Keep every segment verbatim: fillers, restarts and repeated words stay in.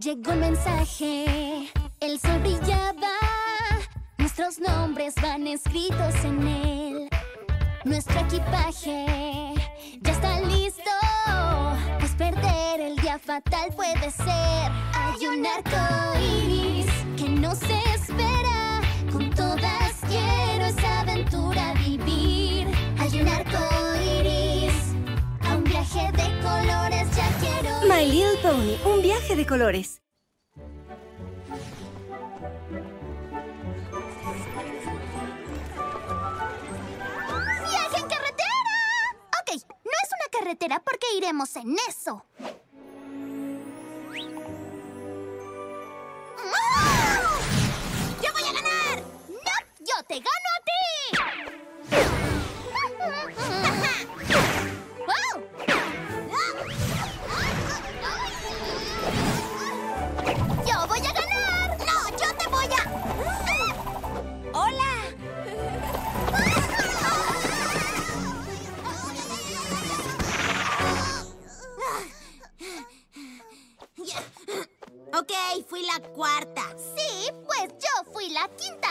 Llegó el mensaje, el sol brillaba, nuestros nombres van escritos en él. Nuestro equipaje ya está listo, pues perder el día fatal puede ser. Hay un arcoíris que nos espera, con todas quiero esa aventura vivir. Hay un arcoíris, a un viaje de colores ya quiero ir. My Little Pony, un viaje de colores. Carretera porque iremos en eso. ¡Oh! ¡Yo voy a ganar! ¡No! ¡Yo te gano a ti! ¡Wow! ¡Yo voy a ganar! ¡No! ¡Yo te voy a... ¡Hola! Ok, fui la cuarta. Sí, pues yo fui la quinta.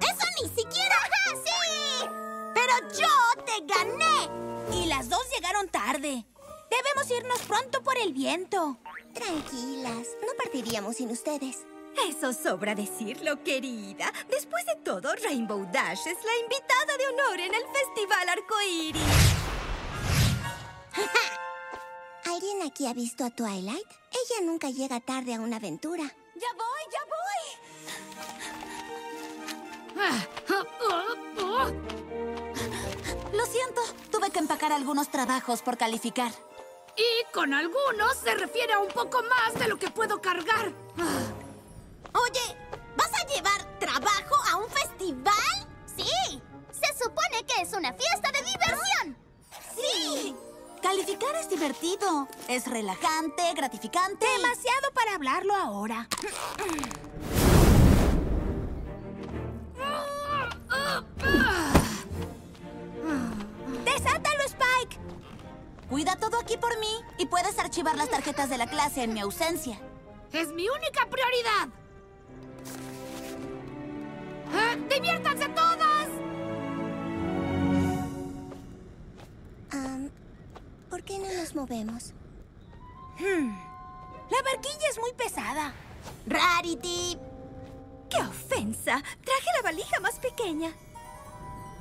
¡Eso ni siquiera! ¡Sí! ¡Pero yo te gané! Y las dos llegaron tarde. Debemos irnos pronto por el viento. Tranquilas, no partiríamos sin ustedes. Eso sobra decirlo, querida. Después de todo, Rainbow Dash es la invitada de honor en el Festival Arcoíris. ¿Alguien aquí ha visto a Twilight? Ella nunca llega tarde a una aventura. ¡Ya voy, ya voy! Lo siento, tuve que empacar algunos trabajos por calificar. Y con algunos se refiere a un poco más de lo que puedo cargar. Oye, ¿vas a llevar trabajo a un festival? ¡Sí! Se supone que es una fiesta de diversión. ¡Sí! Calificar es divertido. Es relajante, gratificante. Demasiado para hablarlo ahora. ¡Desátalo, Spike! Cuida todo aquí por mí y puedes archivar las tarjetas de la clase en mi ausencia. ¡Es mi única prioridad! ¿Eh? ¡Diviértanse todas! Um... ¿Por qué no nos movemos? Hmm. La barquilla es muy pesada. ¡Rarity! ¡Qué ofensa! Traje la valija más pequeña.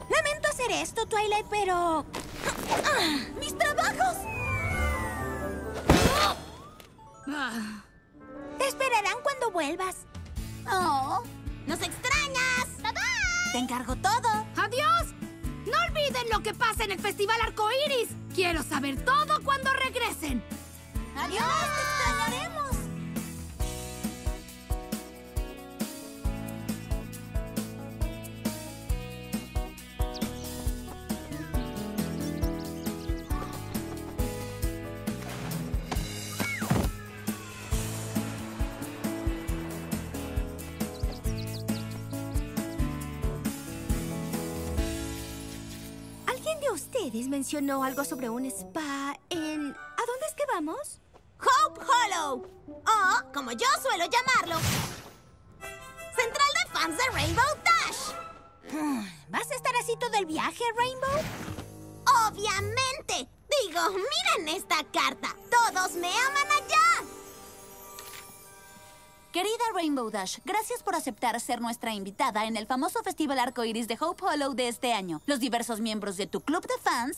Lamento hacer esto, Twilight, pero... ¡Ah! ¡Mis trabajos! ¡Oh! Ah. Te esperarán cuando vuelvas. ¡Oh! ¡Nos extrañas! ¡Bye, bye! Te encargo todo. ¡Adiós! ¡No olviden lo que pasa en el Festival Arcoíris! ¡Quiero saber todo cuando regresen! ¡Adiós! ¡Te extrañaremos! Ustedes mencionó algo sobre un spa en... ¿A dónde es que vamos? Hope Hollow, o como yo suelo llamarlo, Central de Fans de Rainbow Dash. ¿Vas a estar así todo el viaje, Rainbow? ¡Obviamente! Digo, miren esta carta. Todos me aman allá. Querida Rainbow Dash, gracias por aceptar ser nuestra invitada en el famoso Festival Arcoíris de Hope Hollow de este año. Los diversos miembros de tu club de fans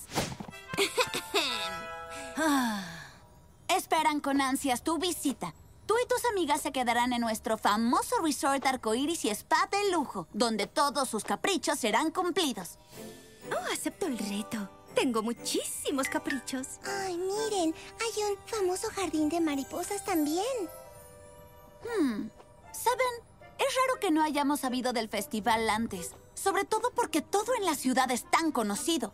esperan con ansias tu visita. Tú y tus amigas se quedarán en nuestro famoso Resort Arcoíris y Spa de Lujo, donde todos sus caprichos serán cumplidos. Oh, acepto el reto. Tengo muchísimos caprichos. Ay, miren, hay un famoso jardín de mariposas también. Hmm. ¿Saben? Es raro que no hayamos sabido del festival antes. Sobre todo porque todo en la ciudad es tan conocido.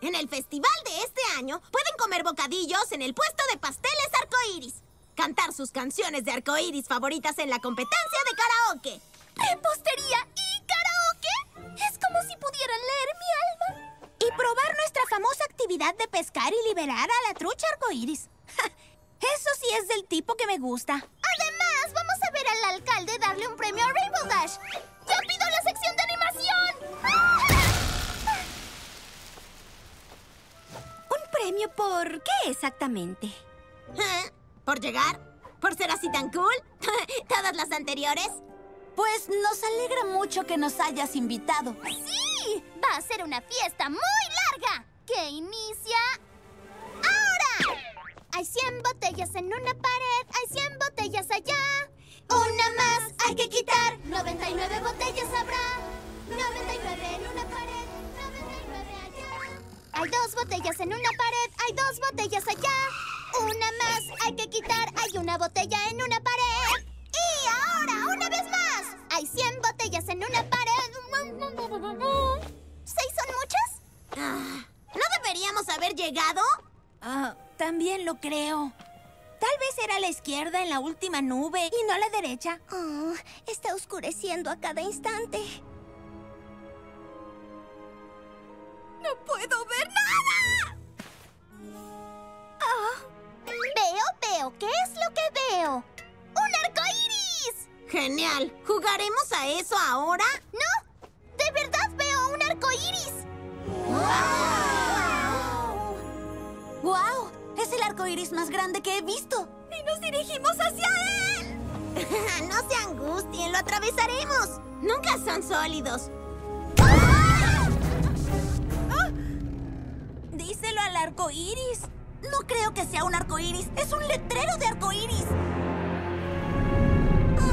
En el festival de este año pueden comer bocadillos en el puesto de pasteles arcoíris, cantar sus canciones de arcoíris favoritas en la competencia de karaoke. ¡Repostería y karaoke! Es como si pudieran leer mi alma. Y probar nuestra famosa actividad de pescar y liberar a la trucha arcoíris. Eso sí es del tipo que me gusta. Además, vamos a ver al alcalde darle un premio a Rainbow Dash. ¡Yo pido la sección de animación! ¡Ah! ¿Un premio por qué exactamente? ¿Por llegar? ¿Por ser así tan cool? ¿Todas las anteriores? Pues nos alegra mucho que nos hayas invitado. ¡Sí! Va a ser una fiesta muy larga que inicia ahora. Hay cien botellas en una pared, hay cien botellas allá. Una más hay que quitar. noventa y nueve botellas habrá. noventa y nueve en una pared, noventa y nueve allá. Hay dos botellas en una pared, hay dos botellas allá. Una más hay que quitar. Hay una botella en una pared. Y ahora, una vez más. Hay cien botellas en una pared. ¿Seis son muchas? Ah, ¿no deberíamos haber llegado? Ah, también lo creo. Tal vez era a la izquierda en la última nube y no a la derecha. Oh, está oscureciendo a cada instante. ¡No puedo ver nada! Oh. Veo, veo. ¿Qué es lo que veo? ¡Un arcoíris! ¡Genial! ¿Jugaremos a eso ahora? ¡No! ¡De verdad veo un arcoíris! ¡Guau! ¡Wow! ¡Guau! ¡Wow! Es el arcoíris más grande que he visto. ¡Y nos dirigimos hacia él! ¡No se angustien! ¡Lo atravesaremos! ¡Nunca son sólidos! ¡Ah! ¡Ah! ¡Díselo al arcoíris! No creo que sea un arcoíris. ¡Es un letrero de arcoíris!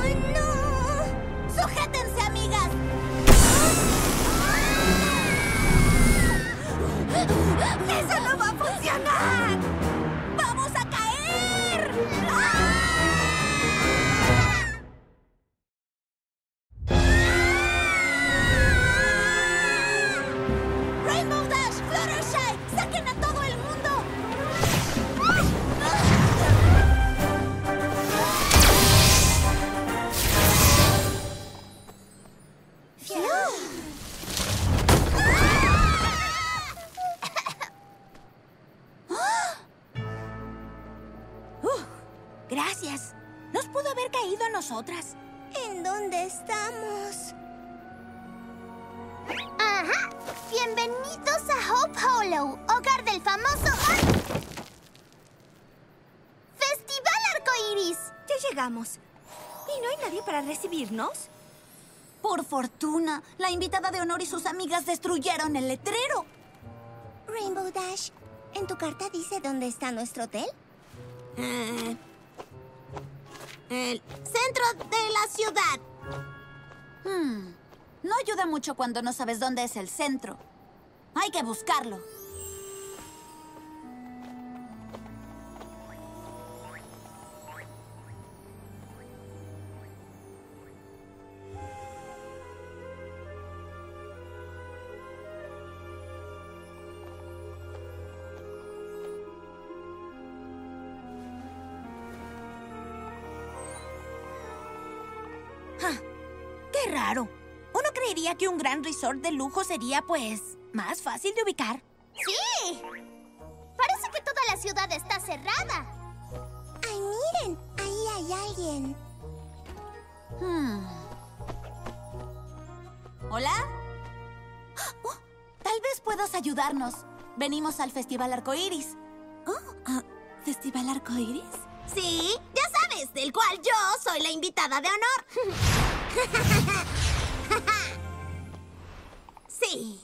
¡Ay, no! ¡Sujétense, amigas! ¡Eso no va a funcionar! ¡Vamos a caer! ¡Rainbow Dash! ¡Fluttershy! ¡Saquen a todo el mundo! ¡Fiu! Gracias. Nos pudo haber caído a nosotras. ¿En dónde estamos? Ajá. Bienvenidos a Hope Hollow, hogar del famoso Ar... Festival Arcoíris. Ya llegamos. ¿Y no hay nadie para recibirnos? Por fortuna, la invitada de honor y sus amigas destruyeron el letrero. Rainbow Dash, ¿en tu carta dice dónde está nuestro hotel? Eh... El centro de la ciudad. Hmm. No ayuda mucho cuando no sabes dónde es el centro. Hay que buscarlo. ¡Qué raro! Uno creería que un gran resort de lujo sería, pues, más fácil de ubicar. ¡Sí! Parece que toda la ciudad está cerrada. ¡Ay, miren! Ahí hay alguien. Hmm. ¿Hola? Oh, tal vez puedas ayudarnos. Venimos al Festival Arcoíris. Oh, uh, ¿Festival Arcoíris? Sí, ya sabes, del cual yo soy la invitada de honor. Sí.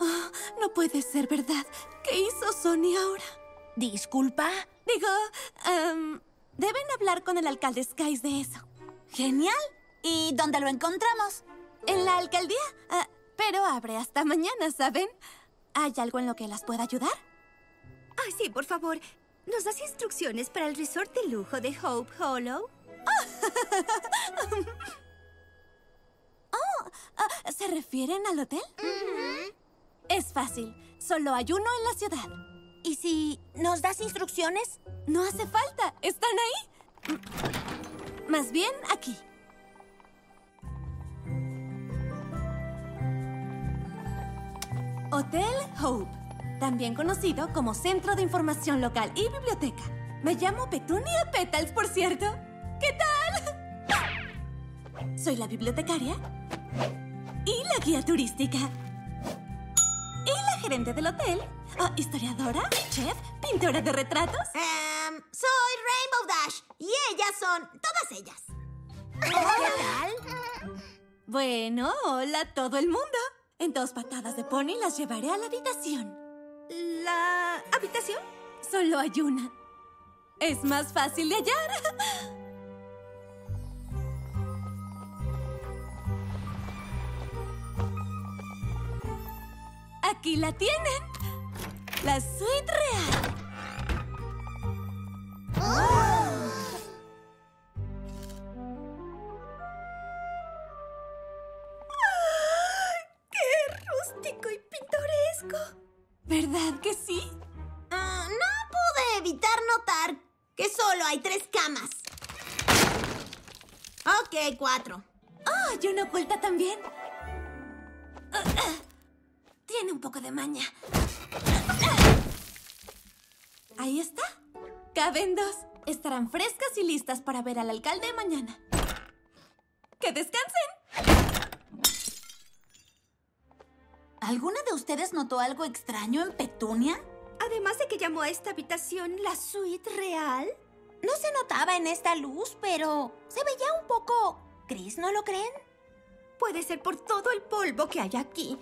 Oh, no puede ser verdad. ¿Qué hizo Sunny ahora? Disculpa. Digo, um, deben hablar con el alcalde Skies de eso. Genial. ¿Y dónde lo encontramos? En la alcaldía. Uh, pero abre hasta mañana, ¿saben? ¿Hay algo en lo que las pueda ayudar? Ay, sí, por favor. ¿Nos das instrucciones para el resort de lujo de Hope Hollow? Oh, uh, ¿se refieren al hotel? Uh-huh. Es fácil, solo hay uno en la ciudad. ¿Y si nos das instrucciones? No hace falta, están ahí. Más bien, aquí. Hotel Hope, también conocido como Centro de Información Local y Biblioteca. Me llamo Petunia Petals, por cierto. ¿Qué tal? Soy la bibliotecaria y la guía turística. Y la gerente del hotel. Oh, historiadora, chef, pintora de retratos. Um, soy Rainbow Dash y ellas son todas ellas. ¿Qué tal? Bueno, hola a todo el mundo. En dos patadas de pony las llevaré a la habitación. ¿La habitación? Solo hay una. Es más fácil de hallar. Aquí la tienen. La suite real. ¡Oh! ¡Qué rústico y pintoresco! ¿Verdad que sí? Uh, no pude evitar notar que solo hay tres camas. Ok, cuatro. ¡Ah, oh, y una oculta también! Uh, uh. Tiene un poco de maña. Ahí está. Caben dos. Estarán frescas y listas para ver al alcalde mañana. ¡Que descansen! ¿Alguna de ustedes notó algo extraño en Petunia? Además de que llamó a esta habitación la suite real. No se notaba en esta luz, pero se veía un poco gris, ¿no lo creen? Puede ser por todo el polvo que hay aquí.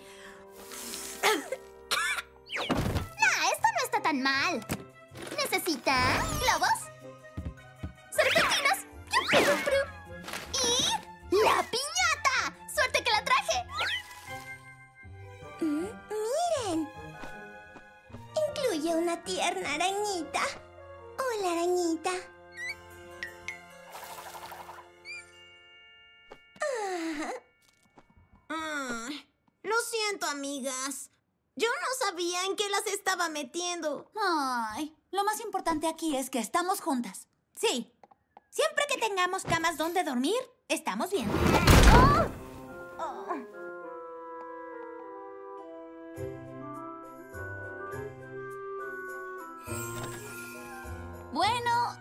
Nah, esto no está tan mal. ¿Necesita globos? ¡Serpentinas! ¡Y la piñata! ¡Suerte que la traje! Mm, ¡miren! Incluye una tierna arañita. ¡Hola, arañita! Amigas, yo no sabía en qué las estaba metiendo. Ay, lo más importante aquí es que estamos juntas. Sí, siempre que tengamos camas donde dormir, estamos bien. ¡Oh! Oh. Bueno,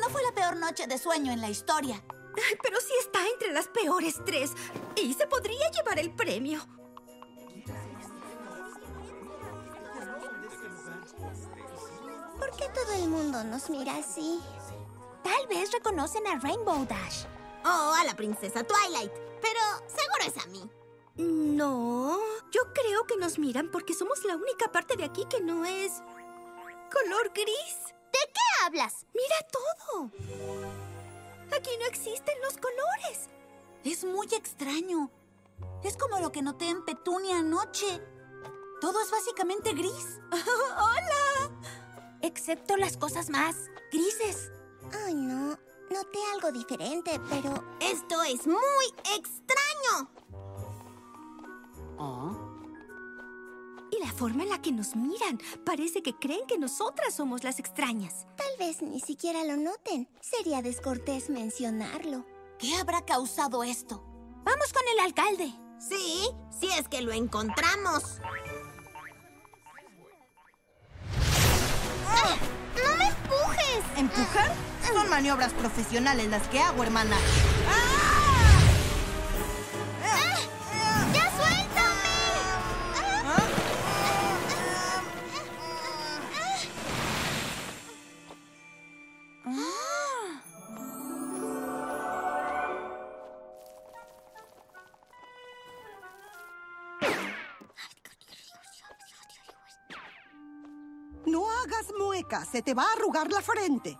no fue la peor noche de sueño en la historia. Ay, pero sí está entre las peores tres y se podría llevar el premio. ¿Por qué todo el mundo nos mira así? Tal vez reconocen a Rainbow Dash. O a la princesa Twilight, pero seguro es a mí. No, yo creo que nos miran porque somos la única parte de aquí que no es color gris. ¿De qué hablas? ¡Mira todo! Aquí no existen los colores. Es muy extraño. Es como lo que noté en Petunia anoche. Todo es básicamente gris. ¡Hola! Excepto las cosas más grises. Ay, no. Noté algo diferente, pero... ¡Esto es muy extraño! ¿Oh? Y la forma en la que nos miran. Parece que creen que nosotras somos las extrañas. Tal vez ni siquiera lo noten. Sería descortés mencionarlo. ¿Qué habrá causado esto? ¡Vamos con el alcalde! Sí, si es que lo encontramos. ¡Ah! ¡No me empujes! ¿Empujar? Son maniobras profesionales las que hago, hermana. ¡Ah! ¡Ah! ¡Ya suéltame! ¿Ah? Ah. No hagas muecas, se te va a arrugar la frente.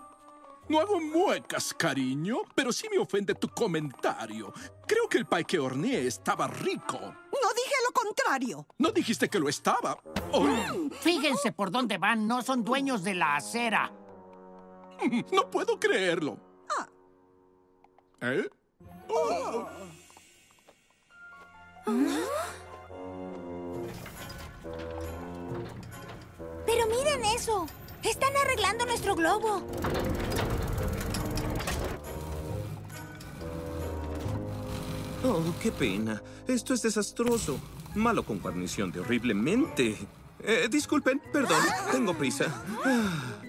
No hago muecas, cariño, pero sí me ofende tu comentario. Creo que el pie que horneé estaba rico. No dije lo contrario. No dijiste que lo estaba. Oh. Fíjense por dónde van, no son dueños de la acera. No puedo creerlo. Ah. ¿Eh? Oh. ¿Ah? ¡Pero miren eso! ¡Están arreglando nuestro globo! Oh, qué pena. Esto es desastroso. Malo con guarnición de horriblemente. Eh, disculpen, perdón, tengo prisa. Ah,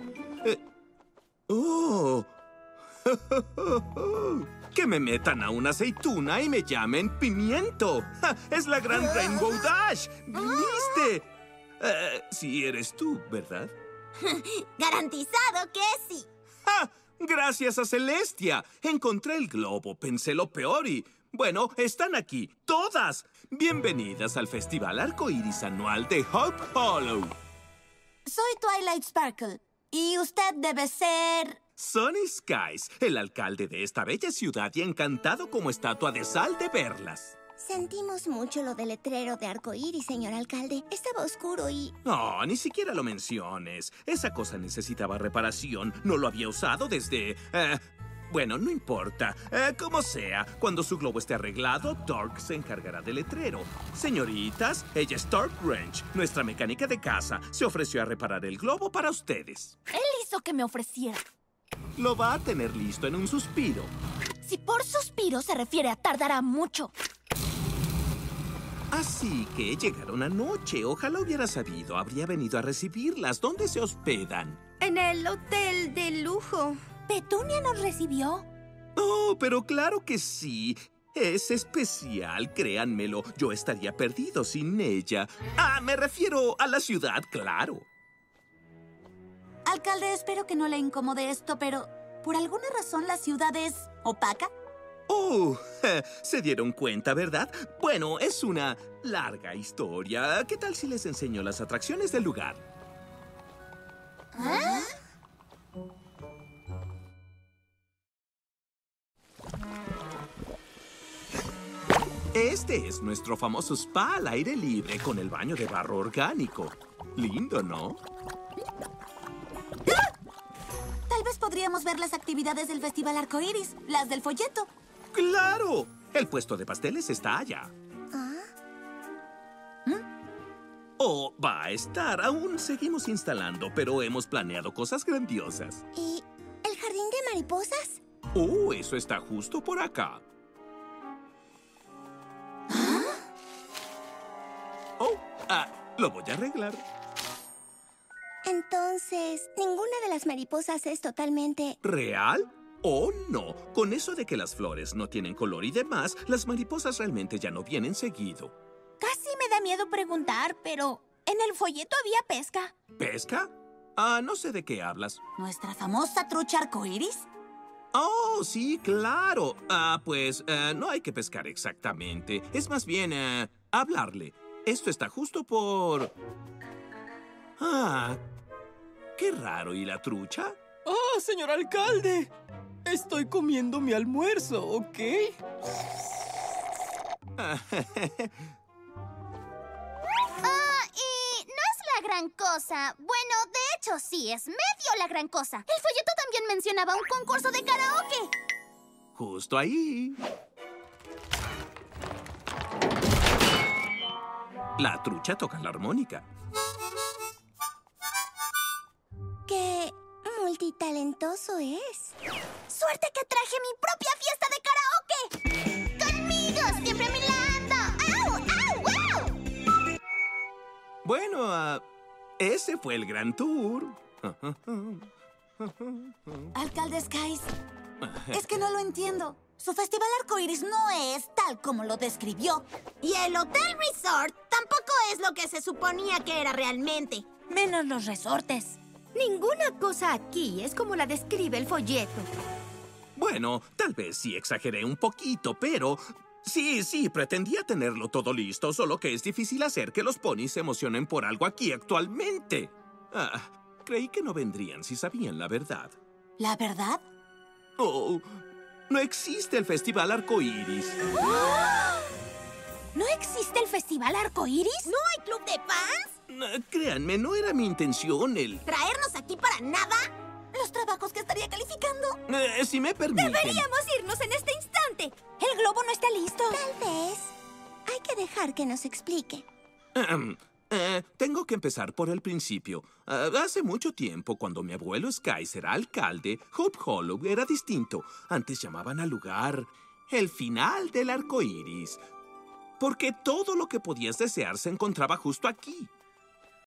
eh, ¡Oh! ¡Que me metan a una aceituna y me llamen pimiento! ¡Ja! ¡Es la gran Rainbow Dash! ¡Viniste! Uh, sí eres tú, ¿verdad? ¡Garantizado que sí! ¡Ja! ¡Gracias a Celestia! Encontré el globo, pensé lo peor y... Bueno, están aquí, todas. Bienvenidas al Festival Arcoíris Anual de Hope Hollow. Soy Twilight Sparkle y usted debe ser... Sunny Skies, el alcalde de esta bella ciudad y encantado como estatua de sal de verlas. Sentimos mucho lo del letrero de Arcoíris, señor alcalde. Estaba oscuro y... No, ni siquiera lo menciones. Esa cosa necesitaba reparación. No lo había usado desde... Eh, bueno, no importa. Eh, como sea, cuando su globo esté arreglado, Torque se encargará del letrero. Señoritas, ella es Hitch Wrench, nuestra mecánica de casa. Se ofreció a reparar el globo para ustedes. Él hizo que me ofreciera. Lo va a tener listo en un suspiro. Si por suspiro se refiere a tardará mucho. Así que llegaron anoche. Ojalá hubiera sabido. Habría venido a recibirlas. ¿Dónde se hospedan? En el hotel de lujo. ¿Petunia nos recibió? Oh, pero claro que sí. Es especial, créanmelo. Yo estaría perdido sin ella. Ah, me refiero a la ciudad, claro. Alcalde, espero que no le incomode esto, pero... ¿por alguna razón la ciudad es opaca? Oh, se dieron cuenta, ¿verdad? Bueno, es una larga historia. ¿Qué tal si les enseño las atracciones del lugar? ¿Ah? Este es nuestro famoso spa al aire libre con el baño de barro orgánico. Lindo, ¿no? ¡Ah! Tal vez podríamos ver las actividades del Festival Arcoíris, las del folleto. ¡Claro! El puesto de pasteles está allá. ¿Ah? ¿Mm? Oh, va a estar. Aún seguimos instalando, pero hemos planeado cosas grandiosas. ¿Y el jardín de mariposas? Oh, eso está justo por acá. ¿Ah? Oh, ah, lo voy a arreglar. Entonces, ¿ninguna de las mariposas es totalmente... real? ¡Oh, no! Con eso de que las flores no tienen color y demás, las mariposas realmente ya no vienen seguido. Casi me da miedo preguntar, pero en el folleto había pesca. ¿Pesca? Ah, no sé de qué hablas. ¿Nuestra famosa trucha arcoíris? ¡Oh, sí, claro! Ah, pues, uh, no hay que pescar exactamente. Es más bien, uh, hablarle. Esto está justo por... Ah, qué raro. ¿Y la trucha? ¡Oh, señor alcalde! Estoy comiendo mi almuerzo, ¿ok? Ah, oh, y no es la gran cosa. Bueno, de hecho, sí, es medio la gran cosa. El folleto también mencionaba un concurso de karaoke. Justo ahí. La trucha toca la armónica. ¡Qué multitalentoso es! ¡Suerte que traje mi propia fiesta de karaoke! ¡Conmigo! ¡Siempre me la ando! ¡Au, au, au! Bueno, uh, ese fue el gran tour. Alcalde Skies, es que no lo entiendo. Su festival arcoíris no es tal como lo describió. Y el Hotel Resort tampoco es lo que se suponía que era realmente. Menos los resortes. Ninguna cosa aquí es como la describe el folleto. Bueno, tal vez sí exageré un poquito, pero... Sí, sí, pretendía tenerlo todo listo, solo que es difícil hacer que los ponis se emocionen por algo aquí actualmente. Ah, creí que no vendrían si sabían la verdad. ¿La verdad? Oh, no existe el Festival Arcoíris. ¡Oh! ¿No existe el Festival Arcoíris? ¿No hay club de fans? Créanme, no era mi intención el... ¿Traernos aquí para nada? ¿Los trabajos que estaría calificando? Eh, si me permiten... ¡Deberíamos irnos en este instante! ¡El globo no está listo! Tal vez... hay que dejar que nos explique. Eh, eh, tengo que empezar por el principio. Eh, hace mucho tiempo, cuando mi abuelo Skies era alcalde, Hope Hollow era distinto. Antes llamaban al lugar... el final del arcoíris. Porque todo lo que podías desear se encontraba justo aquí.